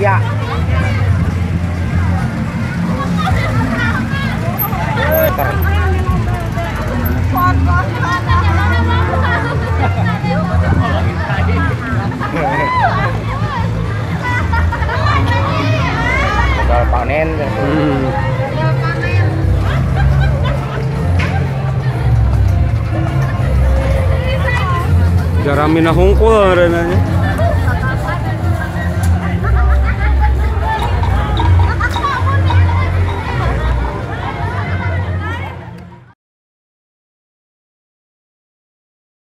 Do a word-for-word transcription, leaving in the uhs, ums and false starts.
Raya. Bakal panen. Hmm. Cara minahungkul renanya.